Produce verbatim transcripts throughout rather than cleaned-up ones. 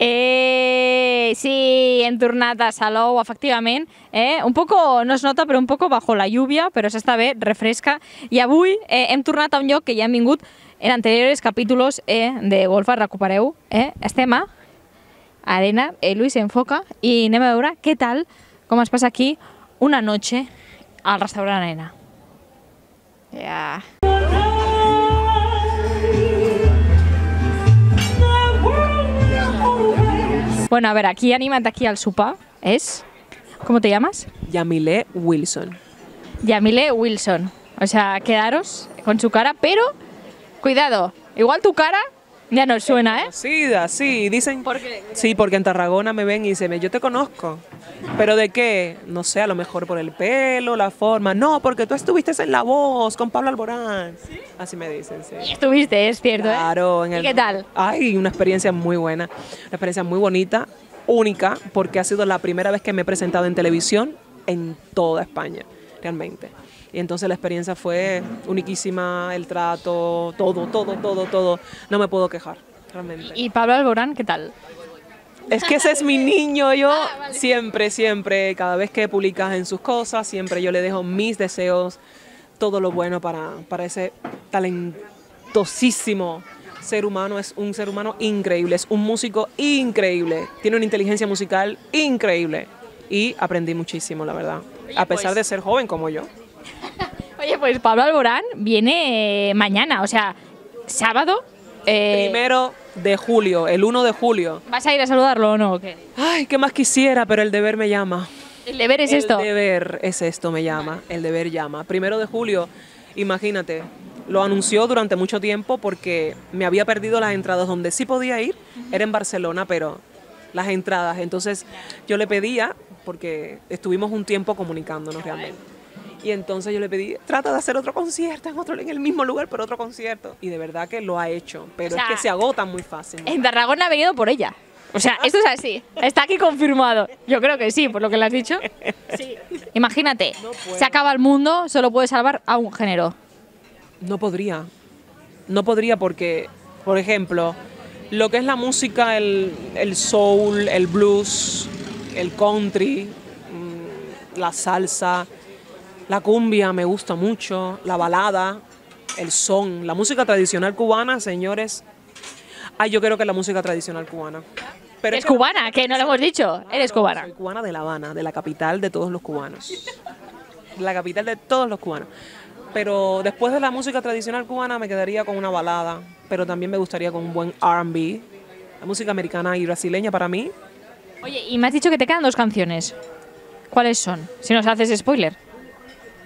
Eh, sí, hem tornat a Salou, efectivament, eh? Un poco, no es nota, però un poco bajo la lluvia, però s'està bé, refresca, i avui eh, hem tornat a un lloc que ja hem vingut en anteriores capítulos eh, de Golfes, recupereu, eh? Estem a Arena, eh, Luis enfoca, i anem a veure què tal, com es passa aquí una noche al Restaurant Arena. Ja... Yeah. Bueno, a ver, aquí, anímate aquí al sopar, es... ¿Cómo te llamas? Yamilé Wilson. Yamilé Wilson. O sea, quedaros con su cara, pero... Cuidado, igual tu cara ya nos suena, ¿eh? Sí, sí, dicen... ¿Por qué? Sí, porque en Tarragona me ven y dicen, yo te conozco. ¿Pero de qué? No sé, a lo mejor por el pelo, la forma... No, porque tú estuviste en La Voz con Pablo Alborán. ¿Sí? Así me dicen, sí. Y estuviste, es cierto, claro, ¿eh? En el... ¿Y qué tal? Ay, una experiencia muy buena, una experiencia muy bonita, única, porque ha sido la primera vez que me he presentado en televisión en toda España, realmente. Y entonces la experiencia fue uniquísima, el trato, todo, todo, todo, todo. No me puedo quejar, realmente. ¿Y Pablo Alborán, qué tal? Es que ese es mi niño, yo ah, vale. siempre, siempre, cada vez que publicas en sus cosas, siempre yo le dejo mis deseos, todo lo bueno para, para ese talentosísimo ser humano. Es un ser humano increíble, es un músico increíble, tiene una inteligencia musical increíble y aprendí muchísimo, la verdad, Oye, a pesar pues, de ser joven como yo. Oye, pues Pablo Alborán viene eh, mañana, o sea, sábado. Eh, Primero de julio, el uno de julio. ¿Vas a ir a saludarlo o no? ¿O qué? Ay, qué más quisiera, pero el deber me llama. ¿El deber es el esto? El deber es esto, me llama, el deber llama. Primero de julio, imagínate, lo anunció durante mucho tiempo porque me había perdido las entradas donde sí podía ir, era en Barcelona, pero las entradas. Entonces yo le pedía, porque estuvimos un tiempo comunicándonos realmente. Y entonces yo le pedí, trata de hacer otro concierto en, otro, en el mismo lugar, pero otro concierto. Y de verdad que lo ha hecho, pero o sea, es que se agotan muy fácil. En Tarragona ha venido por ella. O sea, esto es así, está aquí confirmado. Yo creo que sí, por lo que le has dicho. Sí. Imagínate, no se acaba el mundo, solo puede salvar a un género. No podría. No podría porque, por ejemplo, lo que es la música, el, el soul, el blues, el country, la salsa... La cumbia me gusta mucho, la balada, el son, la música tradicional cubana, señores. Ay, yo creo que la música tradicional cubana. Pero ¿Es, es cubana, que no lo hemos dicho. Claro, Eres cubana. Soy cubana de La Habana, de la capital de todos los cubanos. La capital de todos los cubanos. Pero después de la música tradicional cubana me quedaría con una balada, pero también me gustaría con un buen R and B. La música americana y brasileña para mí. Oye, y me has dicho que te quedan dos canciones. ¿Cuáles son? Si nos haces spoiler.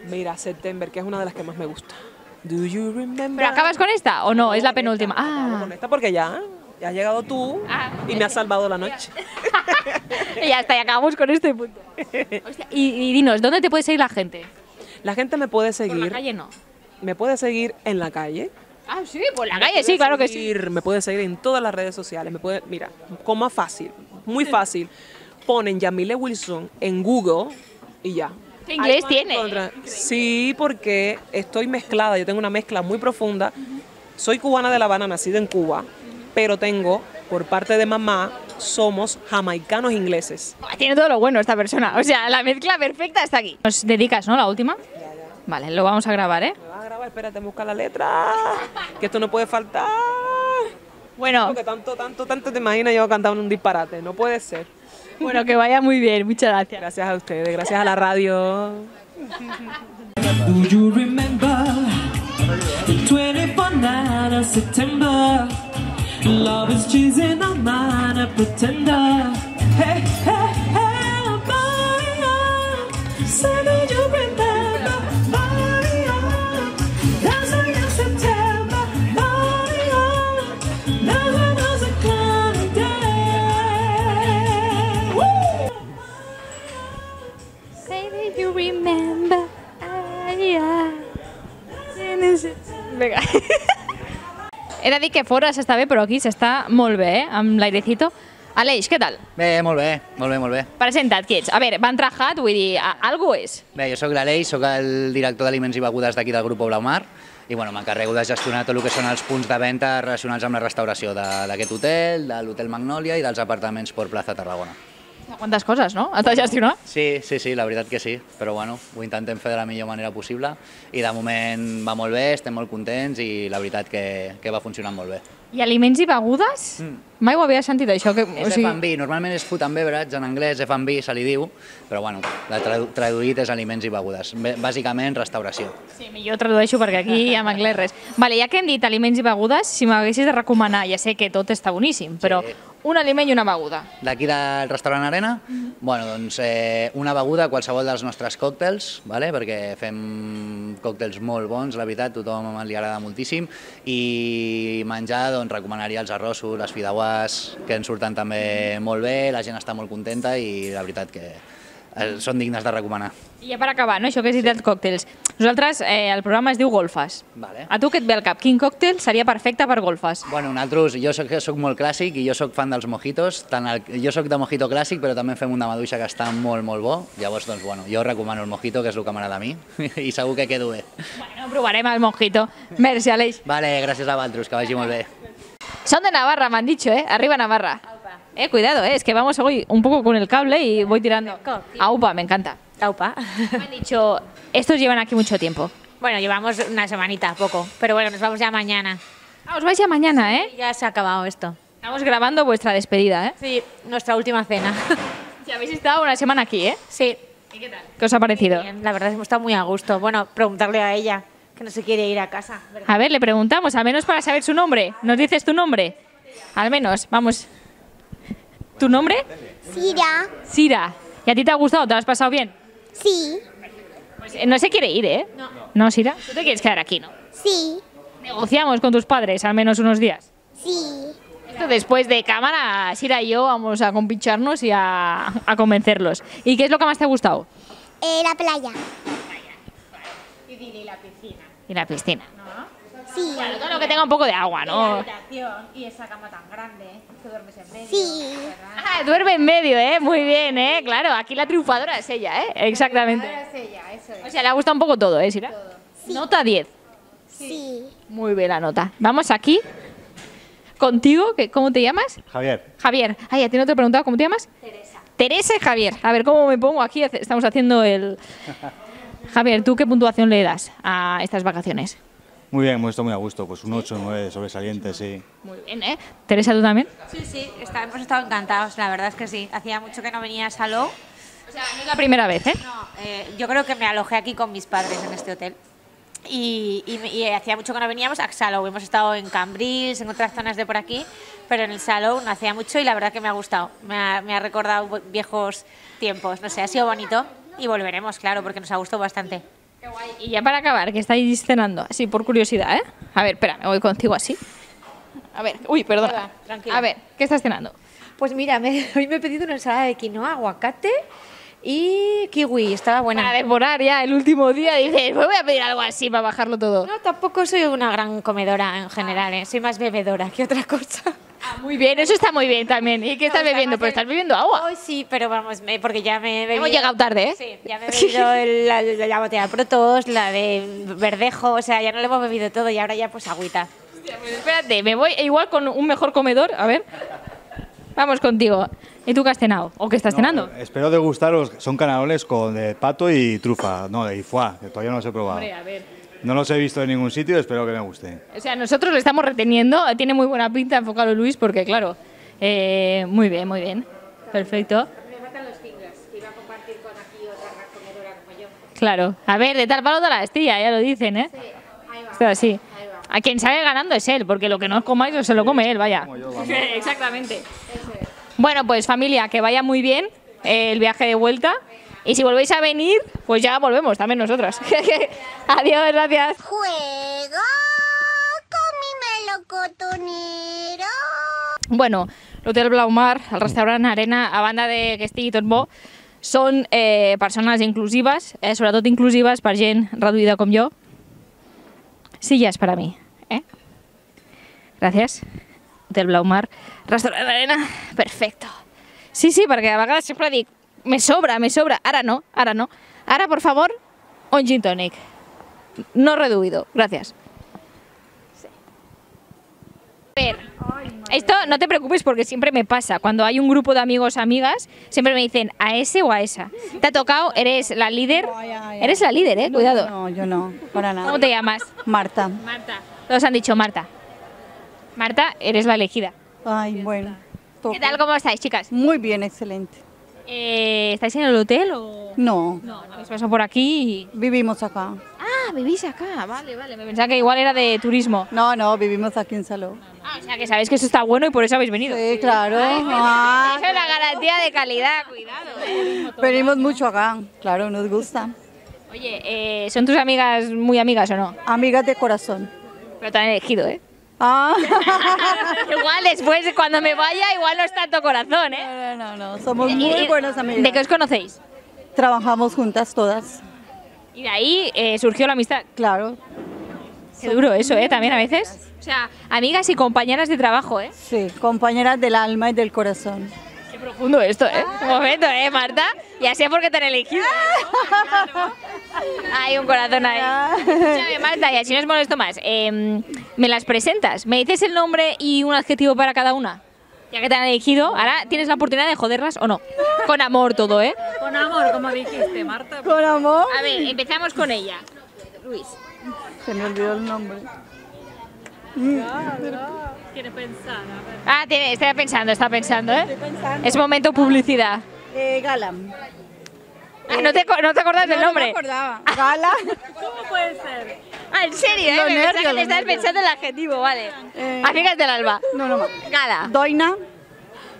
Mira, September, que es una de las que más me gusta. Do you remember? ¿Pero acabas con esta o no? no es la penúltima. Esta, ah. Con esta porque ya, ya has llegado tú ah, y me has salvado la noche. Y ya está, y acabamos con este punto. Hostia, y, y dinos, ¿dónde te puede seguir la gente? La gente me puede seguir... ¿Por la calle no? Me puede seguir en la calle. Ah, sí, por la calle, sí, claro que sí. Me puede seguir en todas las redes sociales. Me puede, mira, con más fácil, muy fácil. Ponen Yamilé Wilson en Google y ya. ¿Qué inglés tiene? Sí, porque estoy mezclada, yo tengo una mezcla muy profunda. Soy cubana de La Habana, nacida en Cuba, pero tengo, por parte de mamá, somos jamaicanos ingleses. Tiene todo lo bueno esta persona, o sea, la mezcla perfecta está aquí. Nos dedicas, ¿no? La última. Ya, ya. Vale, lo vamos a grabar, ¿eh? Lo vas a grabar, espérate, busca la letra, que esto no puede faltar. Bueno. Porque tanto, tanto, tanto te imaginas yo cantando un disparate, no puede ser. Bueno, que vaya muy bien, muchas gracias. Gracias a ustedes, gracias a la radio. Do you remember the twenty-fourth night of September? Love is chasing all night, a pretender. Hey, hey, hey, Maria, say do you remember, Maria? Dancing in September, Maria. Never was a cloudy day. You remember, ah, yeah. Venga. He de dir que fora s'està bé, però aquí s'està molt bé, eh? Amb l'airecito. Aleix, què tal? Bé, molt bé, molt bé, molt bé. Presenta't, qui ets? A veure, van trajat, vull dir, algo és. Bé, jo soc l'Aleix, soc el director d'Aliments i Begudes d'aquí del grup Blaumar i bueno, m'encarrego de gestionar tot el que són els punts de venda relacionats amb la restauració d'aquest hotel, de l'Hotel Magnolia i dels apartaments per Plaza Tarragona. Quantes coses, no? Has de gestionar? Sí, sí, sí, la veritat que sí, però bueno, ho intentem fer de la millor manera possible i de moment va molt bé, estem molt contents i la veritat que va funcionant molt bé. I aliments i begudes? Mai ho havia sentit, això. És F and B, normalment és food and beverage, en anglès F and B se li diu, però bueno, traduït és aliments i begudes, bàsicament restauració. Sí, millor tradueixo perquè aquí en anglès res. Vale, ja que hem dit aliments i begudes, si m'haguessis de recomanar, ja sé que tot està boníssim, però un aliment i una beguda. D'aquí del Restaurant Arena? Bueno, doncs una beguda, qualsevol dels nostres còctels, perquè fem còctels molt bons, la veritat, a tothom li agrada moltíssim, i menjar, doncs recomanaria els arrossos, les fideuàs, que ens surten també molt bé, la gent està molt contenta i la veritat que són dignes de recomanar. I ja per acabar, això que has dit dels còctels, nosaltres, el programa es diu Golfes. A tu què et ve al cap? Quin còctel seria perfecte per Golfes? Bueno, nosaltres, jo soc molt clàssic i jo soc fan dels mojitos, jo soc de mojito clàssic però també fem un de maduixa que està molt, molt bo, llavors, doncs, bueno, jo recomano el mojito, que és el que m'agrada a mi, i segur que quedo bé. Bueno, provarem el mojito. Merci, Aleix. Vale, gràcies a vosaltres, que vagi molt bé. Son de Navarra, me han dicho, ¿eh? Arriba Navarra. Eh, cuidado, eh, es que vamos hoy un poco con el cable y voy tirando. Aupa, me encanta. Aupa. Me han dicho, estos llevan aquí mucho tiempo. Bueno, llevamos una semanita, poco. Pero bueno, nos vamos ya mañana. Ah, os vais ya mañana, ¿eh? Ya se ha acabado esto. Estamos grabando vuestra despedida, ¿eh? Sí, nuestra última cena. Ya habéis estado una semana aquí, ¿eh? Sí. ¿Y qué tal? ¿Qué os ha parecido? Bien, la verdad es que hemos estado muy a gusto. Bueno, preguntarle a ella, que no se quiere ir a casa, ¿verdad? A ver, le preguntamos, al menos para saber su nombre. ¿Nos dices tu nombre? Al menos, vamos. ¿Tu nombre? Sira. Sira. ¿Y a ti te ha gustado? ¿Te lo has pasado bien? Sí. Pues no se quiere ir, ¿eh? No. ¿No, Sira? ¿Tú te quieres quedar aquí, no? Sí. ¿Negociamos con tus padres al menos unos días? Sí. Esto después de cámara, Sira y yo vamos a compincharnos y a, a convencerlos. ¿Y qué es lo que más te ha gustado? Eh, la playa. Y la piscina. Y la piscina. Sí. Bueno, todo lo que tenga un poco de agua, ¿no? La habitación y esa cama tan grande, que duermes en medio. Sí. Ah, duerme en medio, ¿eh? Muy bien, ¿eh? Claro, aquí la triunfadora es ella, ¿eh? Exactamente. La triunfadora es ella, eso es. O sea, le ha gustado un poco todo, ¿eh, Sira? Todo. Sí. Nota diez. Sí. Muy bien la nota. Vamos aquí contigo, que, ¿cómo te llamas? Javier. Javier. Ay, a ti no te he preguntado, ¿cómo te llamas? Teresa. Teresa y Javier. A ver, ¿cómo me pongo aquí? Estamos haciendo el... Javier, ¿tú qué puntuación le das a estas vacaciones? Muy bien, hemos estado muy a gusto, pues un ocho, nueve, sobresaliente, sí. Muy bien, ¿eh? Teresa, ¿tú también? Sí, sí, está, hemos estado encantados, la verdad es que sí. Hacía mucho que no venía a Salou. O sea, no es la primera vez, ¿eh? No, eh, yo creo que me alojé aquí con mis padres en este hotel. Y, y, y hacía mucho que no veníamos a Salou. Hemos estado en Cambrils, en otras zonas de por aquí, pero en el Salou no hacía mucho y la verdad que me ha gustado. Me ha, me ha recordado viejos tiempos, no sé, ha sido bonito y volveremos, claro, porque nos ha gustado bastante. Qué guay. Y ya para acabar, que estáis cenando, así por curiosidad, ¿eh? A ver, espera, me voy contigo así. A ver, uy, perdona. Tranquila. A ver, ¿qué estás cenando? Pues mira, me, hoy me he pedido una ensalada de quinoa, aguacate y kiwi, estaba buena. Para devorar ya el último día, dices, pues voy a pedir algo así para bajarlo todo. No, tampoco soy una gran comedora en general, ¿eh? Soy más bebedora que otra cosa. Ah, muy bien, eso está muy bien también. ¿Y qué estás no, bebiendo? Pues estás bebiendo agua. Oh, sí, pero vamos, me, porque ya me he bebido... Hemos llegado tarde, ¿eh? Sí, ya me he bebido el, la, la botella de Protos, la de Verdejo, o sea, ya no lo hemos bebido todo y ahora ya pues agüita. Hostia, pues espérate, me voy igual con un mejor comedor, a ver. Vamos contigo. ¿Y tú qué has cenado? ¿O qué estás no, cenando? Espero degustaros, son canaroles con de pato y trufa, no, de foie, que todavía no los he probado. Hombre, a ver... No los he visto en ningún sitio, espero que me guste. O sea, nosotros lo estamos reteniendo, tiene muy buena pinta, enfócalo Luis, porque claro, eh, muy bien, muy bien, perfecto. Me matan los fingers, que iba a compartir con aquí otra comedora como yo. Claro, a ver, de tal palo de la astilla, ya lo dicen, ¿eh? Sí, ahí va. O sea, sí. Ahí va. A quien sale ganando es él, porque lo que no os comáis os se lo come él, vaya. Como yo, vamos. Exactamente. Es. Bueno, pues familia, que vaya muy bien eh, el viaje de vuelta. Y si volvéis a venir, pues ya volvemos, también nosotras. Adiós, gracias. Juego con mi melocotonero. Bueno, el Hotel Blaumar, el restaurante Arena, a banda de que estigui tot bo, són eh, persones inclusives, eh, sobretot inclusives per gent reduïda com jo. Sí, ja és per a mi. Eh? Gràcies. Hotel Blaumar, restaurant Arena, perfecto. Sí, sí, perquè a vegades sempre dic me sobra, me sobra, ahora no, ahora no. Ahora, por favor, un gin tonic. No reduido, gracias. ver, esto no te preocupes porque siempre me pasa. Cuando hay un grupo de amigos o amigas, siempre me dicen a ese o a esa. ¿Te ha tocado? ¿Eres la líder? No, ya, ya. Eres la líder, eh, cuidado. No, no, yo no, para nada. ¿Cómo te llamas? Marta. Marta. Todos han dicho Marta. Marta, eres la elegida. Ay, bueno. Toco. ¿Qué tal? ¿Cómo estáis, chicas? Muy bien, excelente. Eh, ¿Estáis en el hotel o...? No. No, no, os paso por aquí y... Vivimos acá. Ah, vivís acá, vale, vale. Me pensaba que igual era de turismo. No, no, vivimos aquí en Salou. Ah, o sea que sabéis que eso está bueno y por eso habéis venido. Sí, claro. Ay, ah, eso es la garantía de calidad, cuidado. Eh. Venimos mucho acá, claro, nos gusta. Oye, eh, ¿son tus amigas muy amigas o no? Amigas de corazón. Pero te han elegido, ¿eh? Ah. Igual después, cuando me vaya, igual no es tanto corazón, ¿eh? No, no, no, somos muy buenas amigas. ¿De qué os conocéis? Trabajamos juntas todas. Y de ahí eh, surgió la amistad. Claro. Qué duro eso, ¿eh? También a veces. O sea, amigas y compañeras de trabajo, ¿eh? Sí, compañeras del alma y del corazón. Qué profundo esto, ¿eh? Un momento, ¿eh, Marta? Ya sé por qué te han elegido. Hay un corazón ahí. Escúchame, Marta, y así no os molesto más. Eh, ¿Me las presentas? ¿Me dices el nombre y un adjetivo para cada una? Ya que te han elegido, ahora tienes la oportunidad de joderlas o no. Con amor todo, ¿eh? Con amor, como dijiste, Marta. Con amor. A ver, empezamos con ella. Luis. Se me olvidó el nombre. Quiere pensar, a ver. Ah, tiene, está pensando, está pensando, ¿eh? Estoy pensando. Es momento publicidad. Eh, Galam. Ah, ¿no te, no te acordás no, del nombre? No me acordaba. Gala. ¿Cómo puede ser? Ah, ¿en serio? Lo eh? Nervio, me que te estabas pensando el adjetivo, vale. Eh, Amigas del alba. No, no, no. Gala. Doina.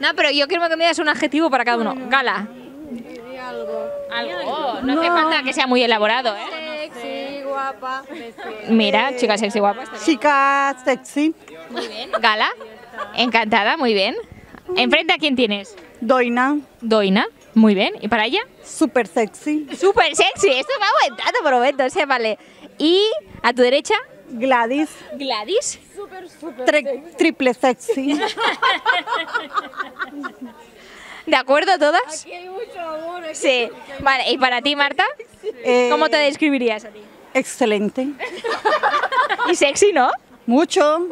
No, pero yo quiero que me digas un adjetivo para cada uno. Gala. Algo. Algo. No, no hace falta que sea muy elaborado, ¿eh? Sexy, guapa. Mira, chica sexy, guapa. Chica sexy. Muy bien. Gala. Encantada, muy bien. ¿Enfrente a quién tienes? Doina. Doina. Muy bien, ¿y para ella? Súper sexy. Súper sexy, esto me ha aguantado por momentos, ¿eh? Vale. Y a tu derecha, Gladys. Gladis. Súper, súper sexy. Triple sexy. ¿De acuerdo todas? Aquí hay mucho amor. Aquí sí. Hay mucho amor. Vale, ¿y para ti, Marta? Sí. ¿Cómo te describirías a ti? Excelente. ¿Y sexy, no? Mucho.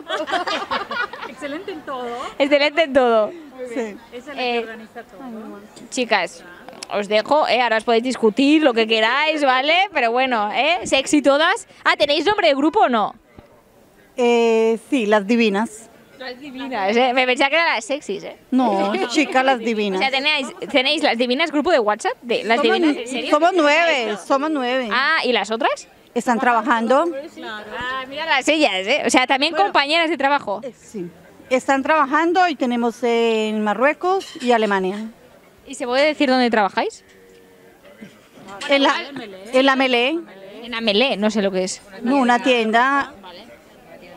Excelente en todo. Excelente en todo. Sí. Es el que eh, organiza todo. Chicas, os dejo, ¿eh? Ahora os podéis discutir lo que queráis, ¿vale? Pero bueno, ¿eh? Sexy todas. Ah, ¿tenéis nombre de grupo o no? Eh, sí, Las Divinas. Las Divinas, ¿eh? Me pensaba que eran las sexys, ¿eh? No, chicas, Las Divinas. O sea, tenéis, tenéis Las Divinas, grupo de WhatsApp de Las somos, Divinas, ¿en serio? Somos nueve, somos nueve. Ah, ¿y las otras? Están trabajando. Ah, mira las ellas, ¿eh? O sea, también bueno, compañeras de trabajo. Eh, sí. Están trabajando y tenemos en Marruecos y Alemania. ¿Y se puede decir dónde trabajáis? En la, en la Mélée. En la Mélée, no sé lo que es. No, una tienda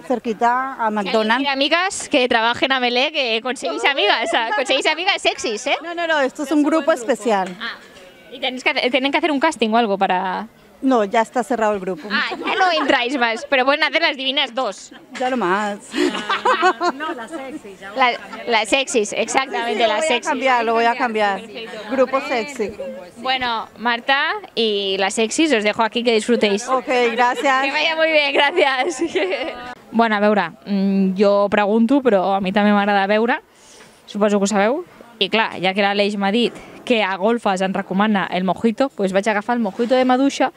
cerquita a McDonald's. Mira, amigas que trabajen a Mélée, que conseguís amigas, conseguís amigas sexys, ¿eh? No, no, no, esto es un grupo especial. Ah, ¿y tenéis que, tienen que hacer un casting o algo para...? No, ya está cerrado el grupo. Ah, ya no entráis más, pero pueden hacer Las Divinas dos. Ya no más. No, no, no las sexys. Ya la, las sexys, exactamente, las sexys. Lo voy a cambiar, lo voy a cambiar. Perfecto. Grupo sexy. Bueno, Marta y las sexys, os dejo aquí que disfrutéis. Ok, gracias. Que vaya muy bien, gracias. Bueno, a veure, jo pregunto, però a mi també m'agrada veure, suposo que ho sabeu. I clar, ja que l'Aleix m'ha dit que a Golfes ens recomana el mojito, pues vaig a agafar el mojito de maduixa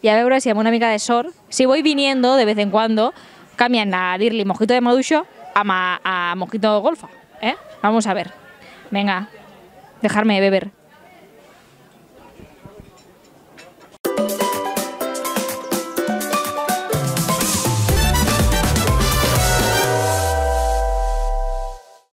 i a veure si amb una mica de sort, si voy viniendo de vez en cuando, canvien a dir-li mojito de maduixa a mojito golfa, ¿eh? Vamos a ver. Venga, dejarme beber.